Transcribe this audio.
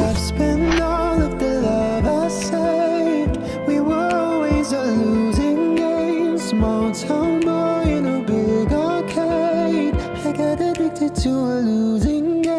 I've spent all of the love I saved. We were always a losing game. Small town boy in a big arcade. I got addicted to a losing game.